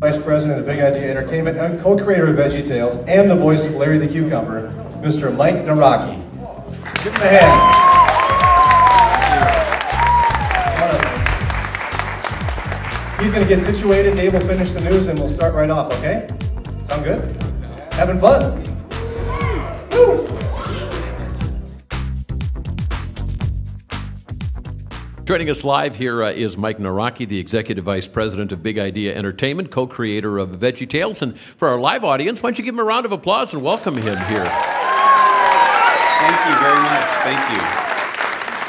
Vice President of Big Idea Entertainment and co-creator of VeggieTales and the voice of Larry the Cucumber, Mr. Mike Nawrocki. Give him a hand. He's going to get situated, Dave will finish the news, and we'll start right off, okay? Sound good? Having fun? Woo! Joining us live here is Mike Nawrocki, the Executive Vice President of Big Idea Entertainment, co-creator of VeggieTales. And for our live audience, why don't you give him a round of applause and welcome him here. Thank you very much. Thank you.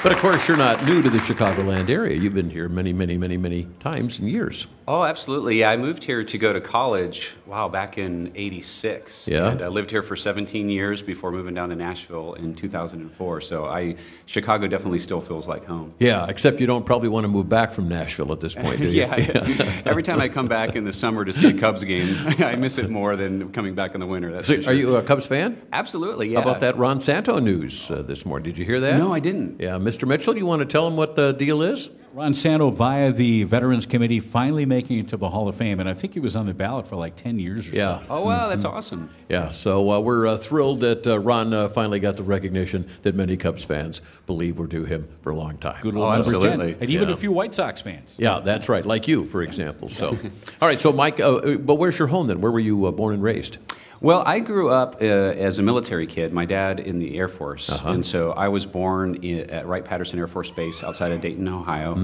But of course, you're not new to the Chicagoland area. You've been here many, many, many, many times and years. Oh, absolutely. Yeah, I moved here to go to college, wow, back in '86. Yeah. And I lived here for 17 years before moving down to Nashville in 2004. So Chicago definitely still feels like home. Yeah, except you don't probably want to move back from Nashville at this point, do you? Yeah. Every time I come back in the summer to see a Cubs game, I miss it more than coming back in the winter. That's so, sure. Are you a Cubs fan? Absolutely, yeah. How about that Ron Santo news this morning? Did you hear that? No, I didn't. Yeah, Mr. Mitchell, you want to tell him what the deal is? Ron Santo, via the Veterans Committee, finally making it to the Hall of Fame, and I think he was on the ballot for like 10 years or so. Oh, wow, that's awesome. Yeah, so we're thrilled that Ron finally got the recognition that many Cubs fans believe were due him for a long time. Good old number 10, and even a few White Sox fans. Yeah, that's right, like you, for example. So, all right, so Mike, but where's your home then? Where were you born and raised? Well, I grew up as a military kid. My dad in the Air Force, and so I was born at Wright-Patterson Air Force Base outside of Dayton, Ohio,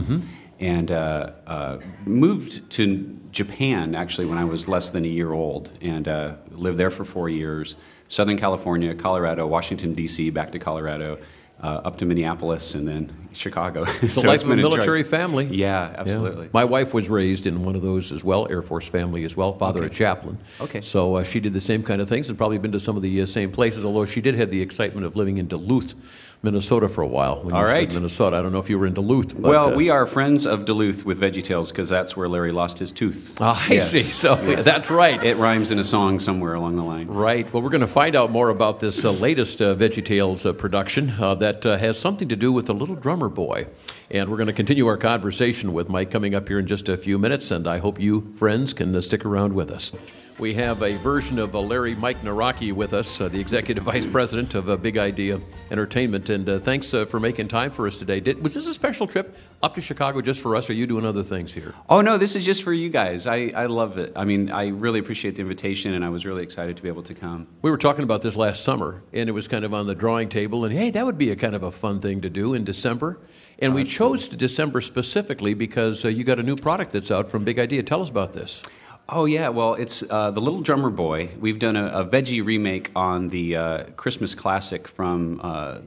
and moved to Japan, actually, when I was less than a year old, and lived there for 4 years, Southern California, Colorado, Washington, D.C., back to Colorado, up to Minneapolis, and then Chicago. So life of a military family. Yeah, absolutely. Yeah. My wife was raised in one of those as well, Air Force family as well, father a chaplain. Okay. So she did the same kind of things and probably been to some of the same places, although she did have the excitement of living in Duluth, Minnesota for a while. All right. Minnesota. I don't know if you were in Duluth. But, well, we are friends of Duluth with VeggieTales because that's where Larry lost his tooth. I see. So that's right. It rhymes in a song somewhere along the line. Right. Well, we're going to find out more about this latest VeggieTales production that has something to do with the little drummer boy. And we're going to continue our conversation with Mike coming up here in just a few minutes, and I hope you, friends, can stick around with us. We have a version of Mike Nawrocki with us, the Executive Vice President of Big Idea Entertainment. And thanks for making time for us today. Was this a special trip up to Chicago just for us, or are you doing other things here? Oh, no, this is just for you guys. I love it. I mean, I really appreciate the invitation, and I was really excited to be able to come. We were talking about this last summer, and it was kind of on the drawing table. And, hey, that would be a kind of a fun thing to do in December. And we chose December specifically because you got a new product that's out from Big Idea. Tell us about this. Oh, yeah, well, it's The Little Drummer Boy. We've done a veggie remake on the Christmas classic from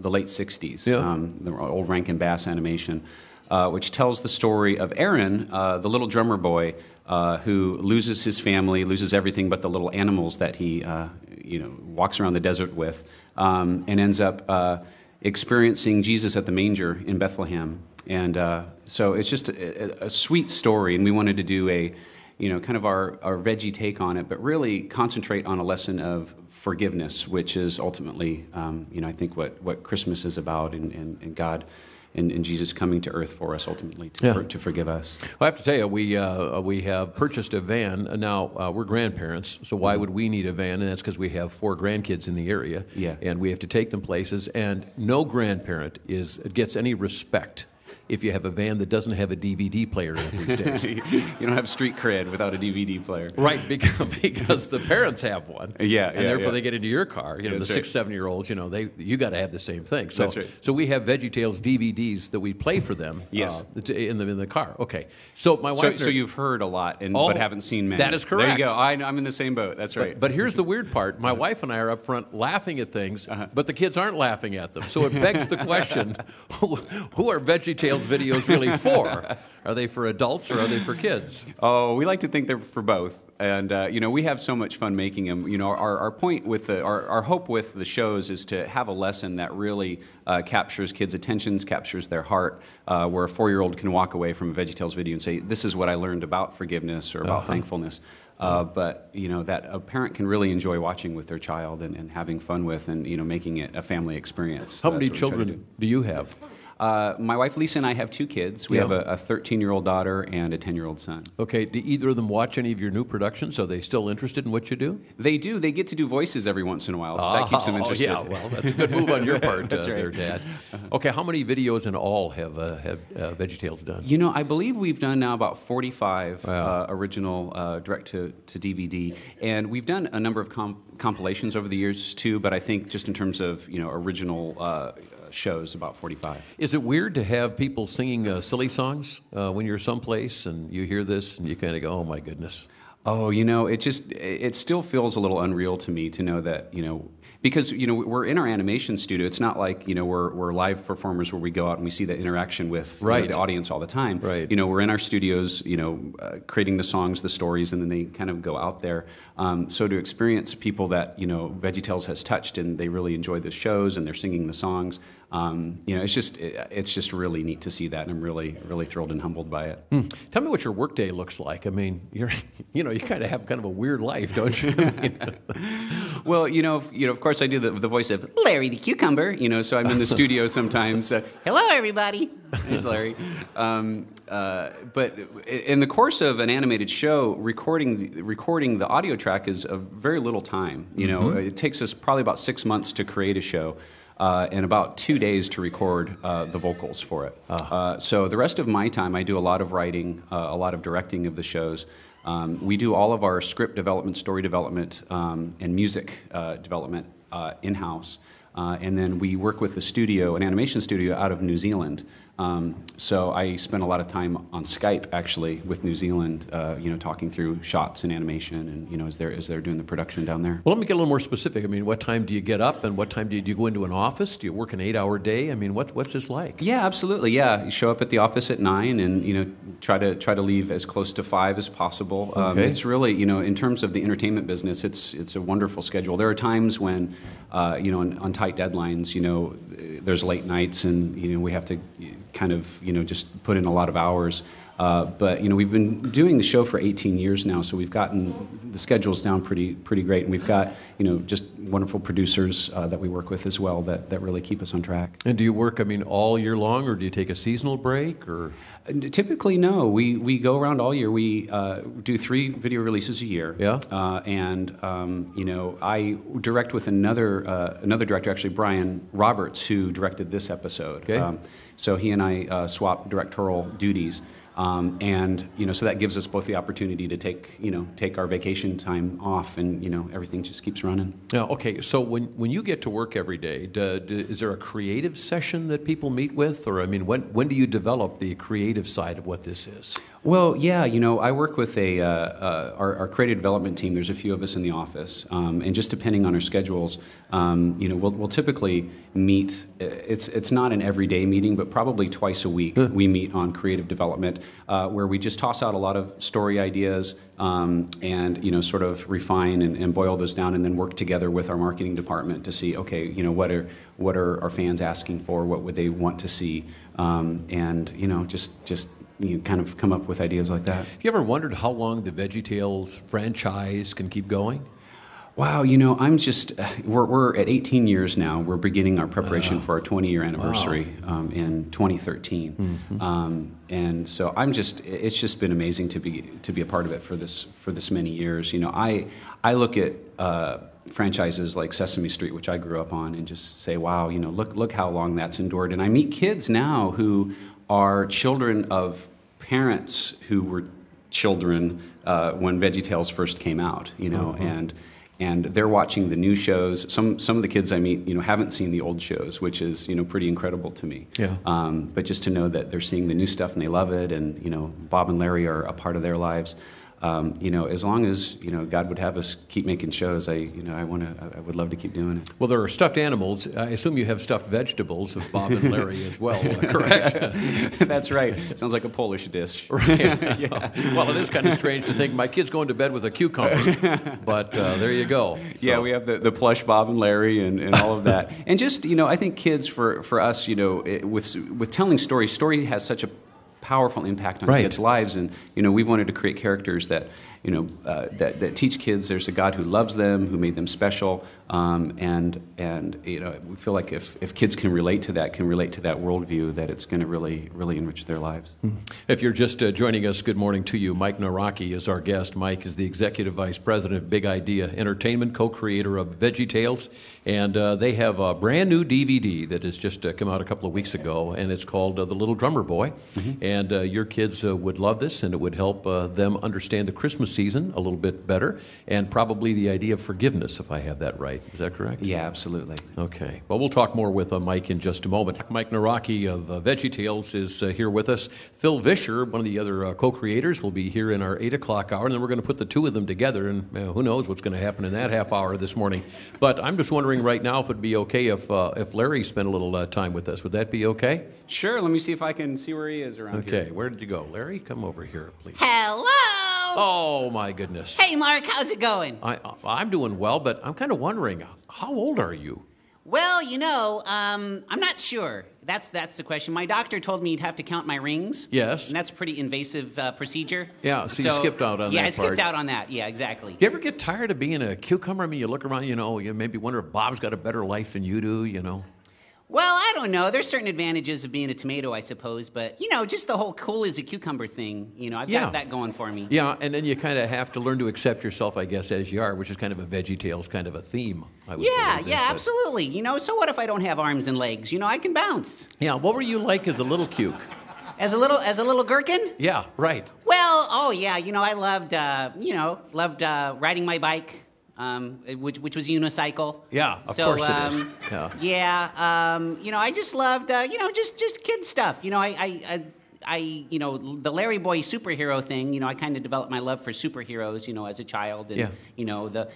the late 60s, the old Rankin-Bass animation, which tells the story of Aaron, the little drummer boy, who loses his family, loses everything but the little animals that he walks around the desert with, and ends up experiencing Jesus at the manger in Bethlehem. And so it's just a sweet story, and we wanted to do kind of our veggie take on it, but really concentrate on a lesson of forgiveness, which is ultimately, I think what Christmas is about, and God and Jesus coming to earth for us ultimately to forgive us. Well, I have to tell you, we have purchased a van. Now, we're grandparents, so why would we need a van? And that's because we have 4 grandkids in the area, and we have to take them places, and no grandparent gets any respect if you have a van that doesn't have a DVD player in it these days. You don't have street cred without a DVD player. Right, because the parents have one. And therefore they get into your car. The 6-7-year-olds, you got to have the same thing. So, that's right. So we have VeggieTales DVDs that we play for them in the car. Okay. So my wife... So you've heard a lot but haven't seen many. That is correct. There you go. I'm in the same boat. That's right. But here's the weird part. My wife and I are up front laughing at things, but the kids aren't laughing at them. So it begs the question, who are VeggieTales videos really for? Are they for adults or are they for kids? Oh, we like to think they're for both. And, we have so much fun making them. Our point with our hope with the shows is to have a lesson that really captures kids' attentions, captures their heart, where a 4-year-old can walk away from a VeggieTales video and say, this is what I learned about forgiveness or about thankfulness. But, that a parent can really enjoy watching with their child and having fun with and, making it a family experience. How many children do you have? My wife Lisa and I have two kids. We have a 13-year-old daughter and a 10-year-old son. Okay. Do either of them watch any of your new productions? Are they still interested in what you do? They do. They get to do voices every once in a while, so that keeps them interested. Yeah, well, that's a good move on your part, right. There, Dad. Okay, how many videos in all have VeggieTales done? You know, I believe we've done now about 45 original direct-to-DVD, and we've done a number of compilations over the years, too, but I think just in terms of, you know, original shows, about 45. Is it weird to have people singing silly songs when you're someplace and you hear this and you kind of go, oh, my goodness? Oh, you know, it still feels a little unreal to me to know that, you know, because, you know, we're in our animation studio. It's not like, you know, we're live performers where we go out and we see the interaction with you know, the audience all the time. Right. You know, we're in our studios, you know, creating the songs, the stories, and then they kind of go out there. So to experience people that, you know, VeggieTales has touched and they really enjoy the shows and they're singing the songs, you know, it's just really neat to see that, and I'm really, really thrilled and humbled by it. Mm. Tell me what your workday looks like. I mean, you kind of have kind of a weird life, don't you? Well, you know, of course, I do the voice of Larry the Cucumber. You know, so I'm in the studio sometimes. Hello, everybody. There's Larry. But in the course of an animated show, recording the audio track is a very little time. You know, it takes us probably about 6 months to create a show. And about 2 days to record the vocals for it. So the rest of my time, I do a lot of writing, a lot of directing of the shows. We do all of our script development, story development, and music development in-house. And then we work with the studio, an animation studio out of New Zealand. So I spend a lot of time on Skype, actually, with New Zealand, you know, talking through shots and animation and, you know, as they're doing the production down there. Well, let me get a little more specific. I mean, what time do you get up and what time do you go into an office? Do you work an 8-hour day? I mean, what's this like? Yeah, absolutely. Yeah. You show up at the office at 9 and, you know, try to leave as close to 5 as possible. Okay. It's really, you know, in terms of the entertainment business, it's a wonderful schedule. There are times when, you know, on tight deadlines, you know, there's late nights and, you know, we have to kind of, you know, just put in a lot of hours. But, you know, we've been doing the show for 18 years now, so we've gotten the schedules down pretty great. And we've got, you know, just wonderful producers that we work with as well that really keep us on track. And do you work, I mean, all year long, or do you take a seasonal break? Or typically, no. We go around all year. We do 3 video releases a year. Yeah. And, you know, I direct with another director, actually, Brian Roberts, who directed this episode. Okay. So he and I swap directorial duties. And, you know, so that gives us both the opportunity to take our vacation time off, and, you know, everything just keeps running. Yeah, okay, so when you get to work every day, is there a creative session that people meet with? Or, I mean, when do you develop the creative side of what this is? Well, yeah, you know, I work with our creative development team. There's a few of us in the office, and just depending on our schedules, you know, we'll typically meet. It's not an everyday meeting, but probably twice a week we meet on creative development, where we just toss out a lot of story ideas, and, you know, sort of refine and boil those down, and then work together with our marketing department to see, okay, you know, what are our fans asking for? What would they want to see? And, you know, just. You kind of come up with ideas like that. Have you ever wondered how long the VeggieTales franchise can keep going? Wow, you know, I'm just, we're at 18 years now. We're beginning our preparation for our 20-year anniversary in 2013. Mm-hmm. And so it's just been amazing to be a part of it for this many years. You know, I look at franchises like Sesame Street, which I grew up on, and just say, wow, you know, look how long that's endured. And I meet kids now who are children of parents who were children when VeggieTales first came out, you know, and they're watching the new shows. Some of the kids I meet, you know, haven't seen the old shows, which is, you know, pretty incredible to me. Yeah. But just to know that they're seeing the new stuff and they love it, and, you know, Bob and Larry are a part of their lives. You know, as long as, you know, God would have us keep making shows, I would love to keep doing it. Well, there are stuffed animals. I assume you have stuffed vegetables of Bob and Larry as well, correct? That's right. Sounds like a Polish dish. Right. Yeah. Well, it is kind of strange to think my kid's going to bed with a cucumber, but there you go. So. Yeah, we have the plush Bob and Larry and all of that. And just, you know, I think kids, for us, you know, with telling story has such a powerful impact on kids' lives, and, you know, we've wanted to create characters that, you know, that teach kids there's a God who loves them, who made them special, and you know, we feel like if kids can relate to that, worldview, that it's going to really enrich their lives. If you're just joining us, good morning to you. Mike Nawrocki is our guest. Mike is the Executive Vice President of Big Idea Entertainment, co-creator of VeggieTales, and they have a brand new DVD that has just come out a couple of weeks ago, and it's called The Little Drummer Boy, and your kids would love this, and it would help them understand the Christmas season a little bit better, and probably the idea of forgiveness, if I have that right. Is that correct? Yeah, absolutely. Okay. Well, we'll talk more with Mike in just a moment. Mike Nawrocki of VeggieTales is here with us. Phil Vischer, one of the other co-creators, will be here in our 8 o'clock hour, and then we're going to put the two of them together, and who knows what's going to happen in that half hour this morning. But I'm just wondering right now if it would be okay if Larry spent a little time with us. Would that be okay? Sure. Let me see if I can see where he is around here. Okay. Where did you go? Larry, come over here, please. Hello! Oh, my goodness. Hey, Mark, how's it going? I'm doing well, but I'm kind of wondering, how old are you? Well, you know, I'm not sure. That's the question. My doctor told me you'd have to count my rings. Yes. And that's a pretty invasive procedure. Yeah, so you skipped out on that part. Yeah, I skipped out on that. Yeah, exactly. Do you ever get tired of being a cucumber? I mean, you look around, you know, you maybe wonder if Bob's got a better life than you do, you know? Well, I don't know. There's certain advantages of being a tomato, I suppose, but, you know, just the whole cool as a cucumber thing, you know, I've got that going for me. Yeah, and then you kind of have to learn to accept yourself, I guess, as you are, which is kind of a VeggieTales kind of a theme, I would think. Yeah, absolutely. You know, so what if I don't have arms and legs? You know, I can bounce. Yeah, what were you like as a little cuke? As a little gherkin? Yeah, right. Well, oh, yeah, you know, I loved riding my bike. Which was unicycle. Yeah, of course it is. Yeah. You know, I just loved, you know, just kid stuff. You know, you know, the Larry Boy superhero thing, you know, I kind of developed my love for superheroes, you know, as a child. And, you know,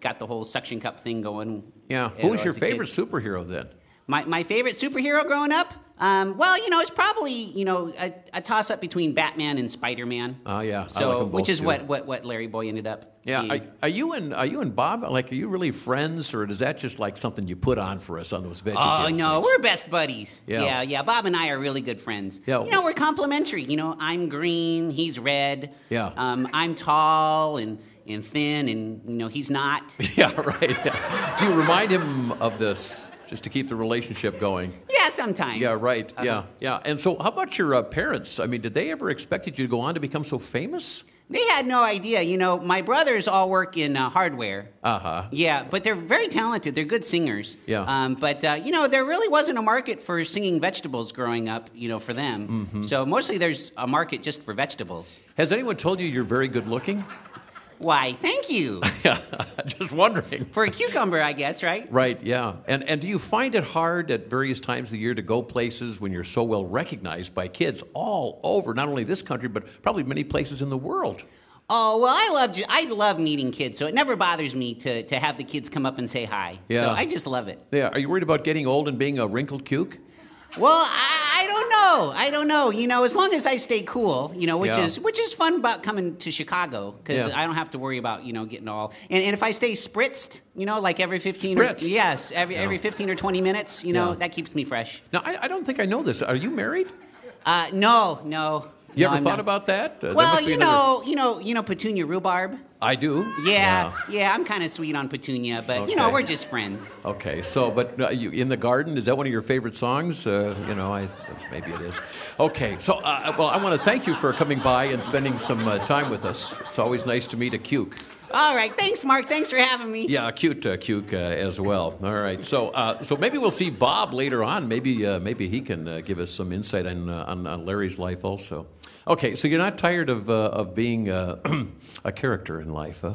got the whole suction cup thing going. Yeah. Who was your favorite superhero then? My favorite superhero growing up? Well, you know, it's probably, you know, a toss-up between Batman and Spider-Man. Oh, yeah. So, I like them both, which is what Larry Boy ended up being. Are you and Bob, like, are you really friends, or is that just like something you put on for us on those VeggieTales? Oh, no, we're best buddies. Yeah. Bob and I are really good friends. Yeah. You know, we're complimentary. You know, I'm green, he's red. Yeah. I'm tall and thin, and, you know, he's not. Yeah, right. Yeah. Do you remind him of this? Just to keep the relationship going. Yeah, sometimes. Yeah, right. Yeah. And so how about your parents? I mean, did they ever expect you to go on to become so famous? They had no idea. You know, my brothers all work in hardware. Yeah, but they're very talented. They're good singers. Yeah. But you know, there really wasn't a market for singing vegetables growing up, you know, for them. So mostly there's a market just for vegetables. Has anyone told you you're very good looking? Why, thank you. Just wondering. For a cucumber, I guess, right? Right, yeah. And do you find it hard at various times of the year to go places when you're so well recognized by kids all over, not only this country, but probably many places in the world? Oh, well, I love meeting kids, so it never bothers me to have the kids come up and say hi. Yeah. So I just love it. Yeah. Are you worried about getting old and being a wrinkled cuke? Well, I don't know. You know, as long as I stay cool, you know, which is fun about coming to Chicago, because I don't have to worry about, you know, getting all. And if I stay spritzed, you know, like every 15. Spritzed. Every 15 or 20 minutes, you know, that keeps me fresh. Now, I don't think I know this. Are you married? No. You ever thought about that? Well, you know, Petunia Rhubarb. I do. Yeah. I'm kind of sweet on Petunia, but you know, we're just friends. Okay. So, but you in the garden, is that one of your favorite songs? You know, maybe it is. Okay. So, well, I want to thank you for coming by and spending some time with us. It's always nice to meet a cuke. All right. Thanks, Mark. Thanks for having me. Yeah, cute cuke as well. All right. So maybe we'll see Bob later on. Maybe he can give us some insight on Larry's life also. Okay. So you're not tired of being a character in life, huh?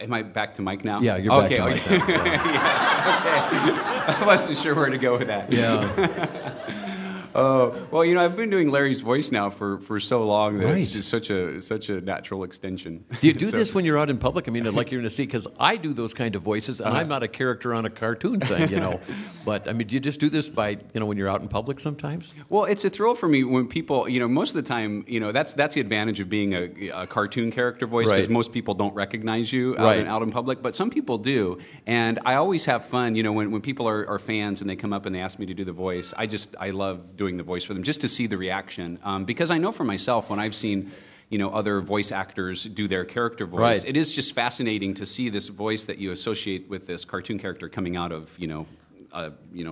Am I back to Mike now? Yeah, you're back to Mike now. Yeah. Okay. I wasn't sure where to go with that. Yeah. Well, you know, I've been doing Larry's voice now for so long that it's just such a natural extension. Do you do this when you're out in public? I mean, like you're going to see, because I do those kind of voices, and I'm not a character on a cartoon thing, you know. But, I mean, do you just do this by, you know, when you're out in public sometimes? Well, it's a thrill for me when people, you know, most of the time, you know, that's the advantage of being a cartoon character voice, because most people don't recognize you out in public, but some people do. And I always have fun, you know, when people are fans and they come up and they ask me to do the voice, I love doing the voice for them, just to see the reaction, because I know for myself when I've seen, you know, other voice actors do their character voice. Right. It is just fascinating to see this voice that you associate with this cartoon character coming out of,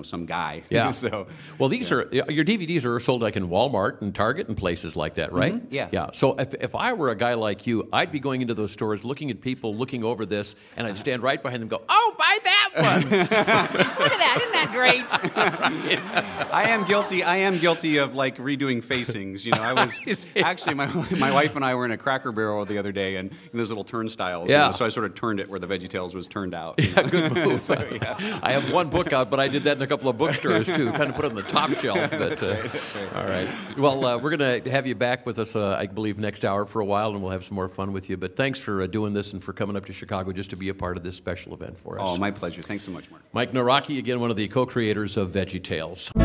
some guy. Yeah. So, well, these are your DVDs are sold like in Walmart and Target and places like that, right? Mm-hmm. Yeah. Yeah. So if I were a guy like you, I'd be going into those stores, looking at people, looking over this, and I'd stand right behind them, and go, "Oh, buy that one! Look at that! Isn't that great?" Yeah. I am guilty of like redoing facings. You know, I was actually my wife and I were in a Cracker Barrel the other day, and those little turnstiles. Yeah. You know, so I sort of turned it where the VeggieTales was turned out. Yeah, good move. So, yeah. I have one book out. But I did that in a couple of bookstores, too, kind of put it on the top shelf. But, right. All right. Well, we're going to have you back with us, I believe, next hour for a while, and we'll have some more fun with you. But thanks for doing this and for coming up to Chicago just to be a part of this special event for us. Oh, my pleasure. Thanks so much, Mark. Mike Nawrocki, again, one of the co-creators of VeggieTales.